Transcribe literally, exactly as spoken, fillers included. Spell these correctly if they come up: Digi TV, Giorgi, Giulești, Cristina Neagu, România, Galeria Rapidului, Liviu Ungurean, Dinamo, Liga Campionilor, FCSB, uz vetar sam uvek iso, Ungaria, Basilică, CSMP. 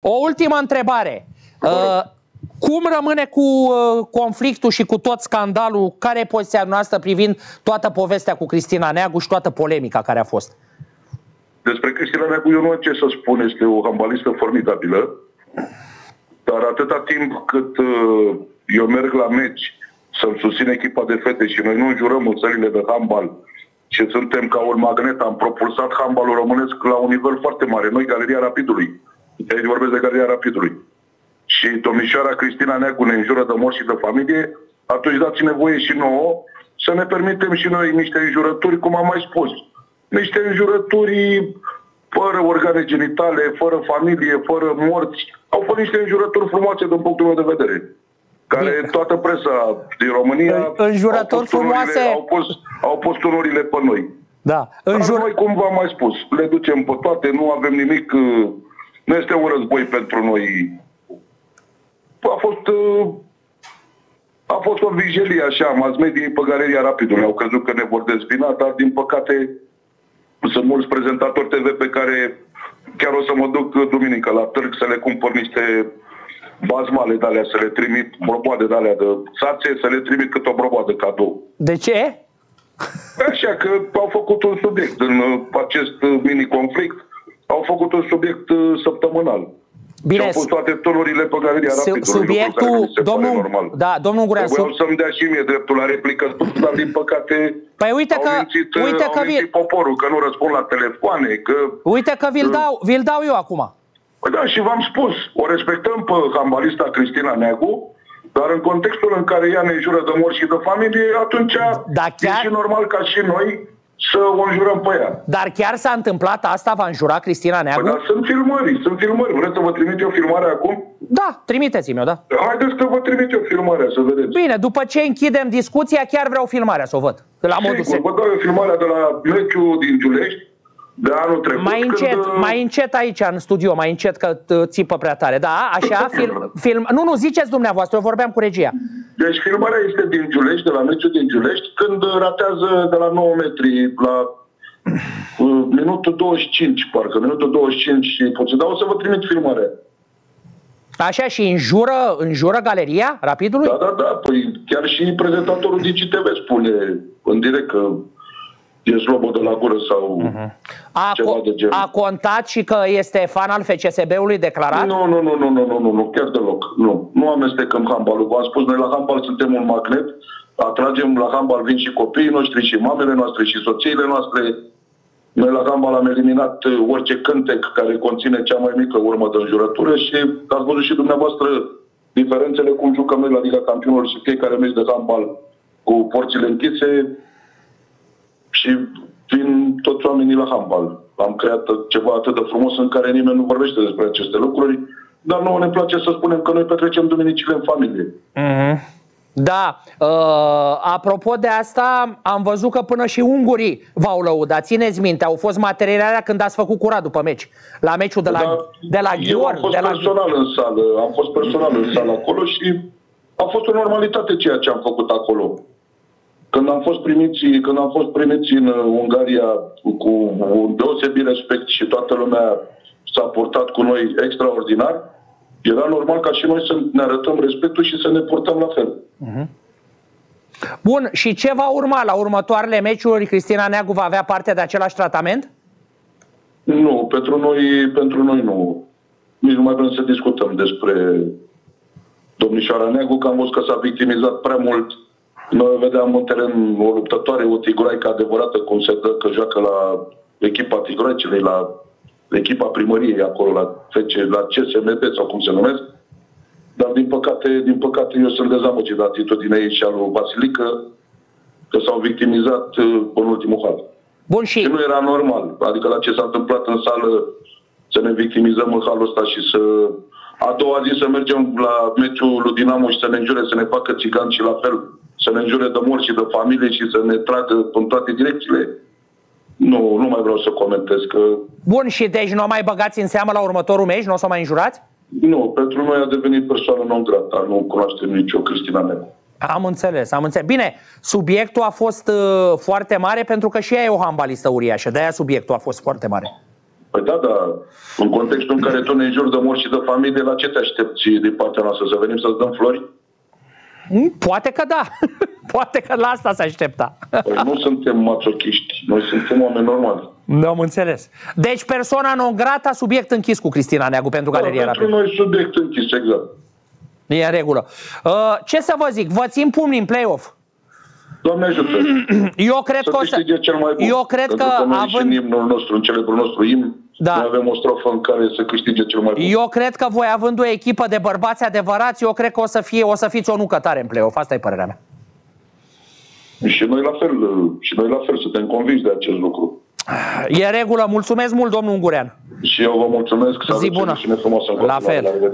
O ultimă întrebare. Uh, cum rămâne cu uh, conflictul și cu tot scandalul? Care e poziția noastră privind toată povestea cu Cristina Neagu și toată polemica care a fost? Despre Cristina Neagu eu nu am ce să spun. Este o handbalistă formidabilă. Dar atâta timp cât uh, eu merg la meci să-mi susțin echipa de fete și noi nu înjurăm în țările de handbal și suntem ca un magnet, am propulsat handbalul românesc la un nivel foarte mare. Noi, Galeria Rapidului. Aici vorbesc de Galeria Rapidului. Și domnișoara Cristina Neagu ne înjură de mor și de familie, atunci dați-ne voie și nouă să ne permitem și noi niște înjurături, cum am mai spus. Niște înjurături fără organe genitale, fără familie, fără morți. Au fost niște înjurături frumoase din punctul meu de vedere. Care toată presa din România înjurături au pus frumoase tunurile, au, pus, au pus tunurile pe noi. Da. Înjur... Dar noi, cum v-am mai spus, le ducem pe toate, nu avem nimic... Nu este un război pentru noi. A fost, a fost o vigilie așa, mass-mediei pe Galeria Rapidului. Au crezut că ne vor dezbina, dar din păcate sunt mulți prezentatori te ve pe care chiar o să mă duc duminică la târg să le cumpăr niște bazmale de alea, să le trimit broboade de alea de sațe, să le trimit câte o broboadă cadou. De ce? Așa că au făcut un subiect în acest mini-conflict. Au făcut un subiect săptămânal. Bine, au fost toate tunurile pe Galeria Rapidului. Subiectul, domnul, normal. Da, domnul Ungurean, vreau să-mi dea și mie dreptul la replică, dar din păcate păi uite au că, mințit, uite au că mințit vi... poporul, că nu răspund la telefoane, că... Uite că vi-l dau, vi-l dau eu acum. Păi da, și v-am spus, o respectăm pe handbalista Cristina Neagu, dar în contextul în care ea ne înjură de mor și de familie, atunci da, chiar... e și normal ca și noi... să o înjurăm pe ea. Dar chiar s-a întâmplat asta? V-a înjurat Cristina Neagu? Păi, dar sunt filmări, sunt filmări. Vreți să vă trimit eu filmarea acum? Da, trimiteți-mi-o, da. Haideți că vă trimit eu filmarea, să vedeți. Bine, după ce închidem discuția, chiar vreau filmarea să o văd. La modul sigur, vă dau eu filmarea de la meciul din Giulești, de anul trecut. Mai încet, când... mai încet aici, în studio, mai încet, că țipă prea tare. Da, așa, film, film... Nu, nu, ziceți dumneavoastră, eu vorbeam cu regia. Deci filmarea este din Giulești, de la meciul din Giulești, când ratează de la nouă metri la uh, minutul douăzeci și cinci, parcă, minutul douăzeci și cinci și puțin. Dar o să vă trimit filmarea. Așa, și înjură, înjură Galeria Rapidului? Da, da, da, păi chiar și prezentatorul Digi te ve spune în direct că e slobă de la gură sau uh-huh. a, ceva de genul. A contat și că este fan al F C S B-ului declarat? Nu, nu, nu, nu, nu, nu, nu, chiar deloc. Nu, nu amestecăm handbalul. V-am spus, noi la handbal suntem un magnet, atragem la handbal, vin și copiii noștri, și mamele noastre, și soțiile noastre. Noi la handbal am eliminat orice cântec care conține cea mai mică urmă de înjurătură și ați văzut și dumneavoastră diferențele cum jucăm noi la Liga Campionilor și fiecare meci de handbal cu porțile închise. Și vin toți oamenii la handbal. Am creat ceva atât de frumos în care nimeni nu vorbește despre aceste lucruri, dar nouă ne place să spunem că noi petrecem duminicile în familie. Mm-hmm. Da. Uh, apropo de asta, am văzut că până și ungurii v-au lăudat. Țineți minte, au fost materiile alea când ați făcut curat după meci. La meciul de la, da, de la eu Giorgi. Am fost de la... personal în sală. Am fost personal în sală acolo și a fost o normalitate ceea ce am făcut acolo. Când am fost primiți, când am fost primiți în Ungaria cu un deosebit respect și toată lumea s-a purtat cu noi extraordinar, era normal ca și noi să ne arătăm respectul și să ne purtăm la fel. Bun, și ce va urma la următoarele meciuri? Cristina Neagu va avea parte de același tratament? Nu, pentru noi, pentru noi nu. Nici nu mai vrem să discutăm despre domnișoara Neagu, că am văzut că s-a victimizat prea mult. Noi vedeam în teren o luptătoare, o tigroaică adevărată, cum se dă că joacă la echipa tigroaicelei, la echipa primăriei acolo, la F C, la C S M P sau cum se numesc. Dar din păcate, din păcate eu sunt dezamăgit de atitudinea ei și a lui Basilică, că s-au victimizat în ultimul hal. Bun, și... și nu era normal. Adică la ce s-a întâmplat în sală să ne victimizăm în halul ăsta și să... A doua zi să mergem la meciul lui Dinamo și să ne înjure, să ne facă țigan și la fel, să ne înjure de mor și de familie și să ne tragă în toate direcțiile. Nu, nu mai vreau să comentez că... Bun, și deci nu o mai băgați în seamă la următorul meci? Nu o să mai înjurați? Nu, pentru noi a devenit persoană non grata. Nu cunoaștem nicio Cristina Neagu. Am înțeles, am înțeles. Bine, subiectul a fost uh, foarte mare pentru că și ea e o handbalistă uriașă. De-aia subiectul a fost foarte mare. Păi da, dar în contextul în care tu ne înjuri de morți și de familie, la ce te aștepți din partea noastră? Să venim să-ți dăm flori? Poate că da. Poate că la asta se aștepta. Păi nu suntem masochiști. Noi suntem oameni normali. Nu am înțeles. Deci persoana non grata, subiect închis cu Cristina Neagu pentru da, Galeria Rapidului. Pentru noi subiect închis, exact. E în regulă. Ce să vă zic? Vă țin pumnii în play-off. Doamne ajută. Eu cred să că o să... cel mai bun. Eu cred că, că având... în imnul nostru, în celebrul nostru imn, da. Noi avem o strofă în care să câștige cel mai bun. Eu cred că voi, având o echipă de bărbați adevărați, eu cred că o să, fie, o să fiți o nucă tare în play-off. Asta e părerea mea. Și noi la fel, și noi la fel suntem convinși de acest lucru. E regulă. Mulțumesc mult, domnul Ungurean. Și eu vă mulțumesc. Zi bună. La fel.